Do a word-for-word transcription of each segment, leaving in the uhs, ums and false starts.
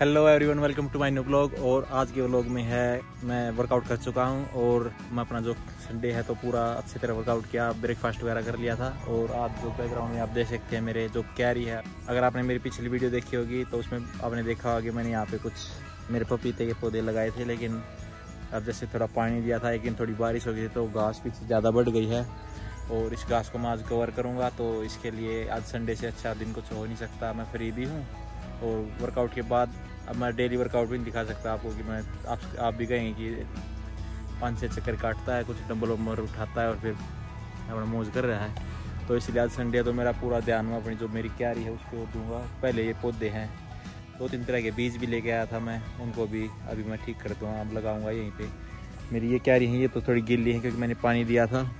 Hello everyone, welcome to my new vlog. और आज के व्लॉग में है मैं वर्कआउट कर चुका हूं और मैं अपना जो संडे है तो पूरा अच्छी तरह वर्कआउट किया, ब्रेकफास्ट वगैरह कर लिया था। और आज जो बैकग्राउंड में आप देख सकते हैं मेरे जो कैरी है, अगर आपने मेरी पिछली वीडियो देखी होगी तो उसमें आपने देखा होगा कि मैंने यहाँ पे कुछ मेरे पपीते के पौधे लगाए थे, लेकिन अब जैसे थोड़ा पानी दिया था, लेकिन थोड़ी बारिश हो गई तो घास पीछे ज़्यादा बढ़ गई है और इस घास को मैं आज कवर करूँगा। तो इसके लिए आज संडे से अच्छा दिन कुछ हो नहीं सकता, मैं फ्री भी हूँ। और वर्कआउट के बाद अब मैं डेली वर्कआउट भी नहीं दिखा सकता आपको कि मैं आप आप भी कहेंगे कि पाँच छः चक्कर काटता है, कुछ डंबल वम्बल उठाता है और फिर अपना मौज कर रहा है। तो इसलिए आज संडे तो मेरा पूरा ध्यान मैं अपनी जो मेरी क्यारी है उसको दूंगा। पहले ये पौधे हैं, दो तीन तरह के बीज भी लेके आया था मैं, उनको भी अभी मैं ठीक कर दूँगा, अब लगाऊँगा यहीं पर। मेरी ये क्यारी है, ये तो थोड़ी गिल्ली है क्योंकि मैंने पानी दिया था,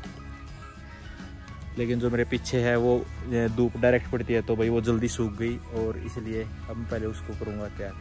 लेकिन जो मेरे पीछे है वो धूप डायरेक्ट पड़ती है तो भाई वो जल्दी सूख गई और इसलिए अब मैं पहले उसको करूँगा क्या।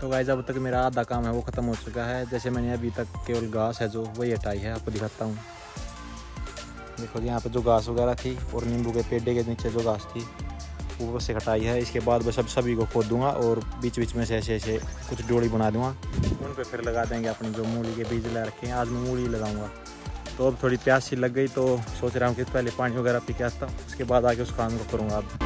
तो गाइस अब तक मेरा आधा काम है वो ख़त्म हो चुका है। जैसे मैंने अभी तक केवल घास है जो वही हटाई है, आपको दिखाता हूँ। देखो यहाँ पे जो घास वगैरह थी और नींबू के पेड़ के नीचे जो घास थी वो बस हटाई है। इसके बाद बस अब सभी को खोद दूँगा और बीच बीच में से ऐसे ऐसे कुछ डोरी बना दूँगा, उन पर फिर लगा देंगे अपनी जो मूली के बीज लगा रखे हैं। आज मैं मूली लगाऊँगा। तो अब थोड़ी प्यास सी लग गई तो सोच रहा हूँ कि पहले पानी वगैरह पी के आता हूँ, उसके बाद आके उस काम को करूँगा। अब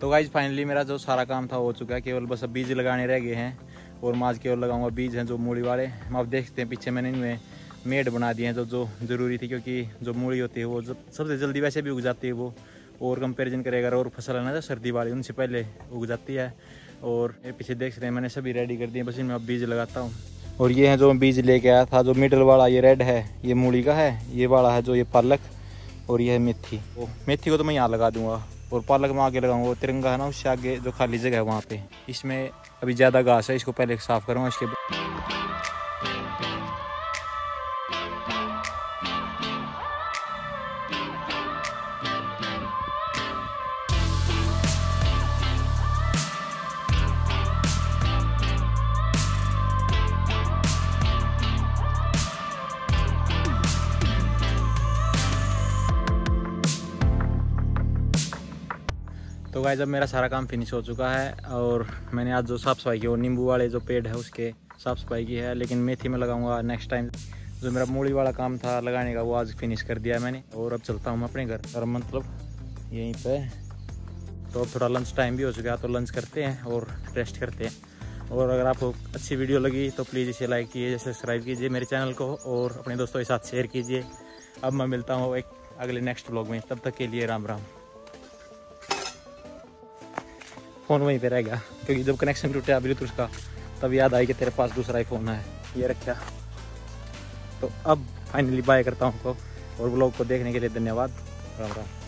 तो गाइज फाइनली मेरा जो सारा काम था हो चुका है, केवल बस अब बीज लगाने रह गए हैं और माज केवल लगाऊंगा बीज हैं जो मूली वाले। आप देखते हैं पीछे मैंने इनमें मेड बना दिए हैं जो जो ज़रूरी थी, क्योंकि जो मूली होती है वो सबसे जल्दी वैसे भी उग जाती है वो, और कंपेरिजन करेगा और फसल है ना सर्दी वाली उनसे पहले उग जाती है। और पीछे देख रहे हैं मैंने सभी रेडी कर दिए, बस इनमें अब बीज लगाता हूँ। और ये है जो बीज लेके आया था, जो मिडल वाला ये रेड है ये मूली का है, ये वाला है जो ये पालक और यह है मेथी। मेथी को तो मैं यहाँ लगा दूँगा और पालक में आगे लगाऊंगा। वो तिरंगा है ना उससे आगे जो खाली जगह है वहाँ पे, इसमें अभी ज़्यादा घास है, इसको पहले साफ़ करूँगा। इसके बाद तो गाइस अब मेरा सारा काम फिनिश हो चुका है और मैंने आज जो साफ़ सफाई की वो नींबू वाले जो पेड़ है उसके साफ़ सफाई की है, लेकिन मेथी में लगाऊंगा नेक्स्ट टाइम। जो मेरा मूली वाला काम था लगाने का वो आज फिनिश कर दिया है मैंने और अब चलता हूँ मैं अपने घर और मतलब यहीं पे। तो अब थोड़ा लंच टाइम भी हो चुका है तो लंच करते हैं और रेस्ट करते हैं। और अगर आपको अच्छी वीडियो लगी तो प्लीज़ इसे लाइक कीजिए, सब्सक्राइब कीजिए मेरे चैनल को और अपने दोस्तों के साथ शेयर कीजिए। अब मैं मिलता हूँ एक अगले नेक्स्ट व्लॉग में, तब तक के लिए राम राम। फ़ोन वहीं पे रह गया क्योंकि जब कनेक्शन टूटा ब्लूटूथ का तब याद आई कि तेरे पास दूसरा ही फ़ोन है, ये रखा। तो अब फाइनली बाय करता हूँ आपको और व्लॉग को देखने के लिए धन्यवाद, राम राम।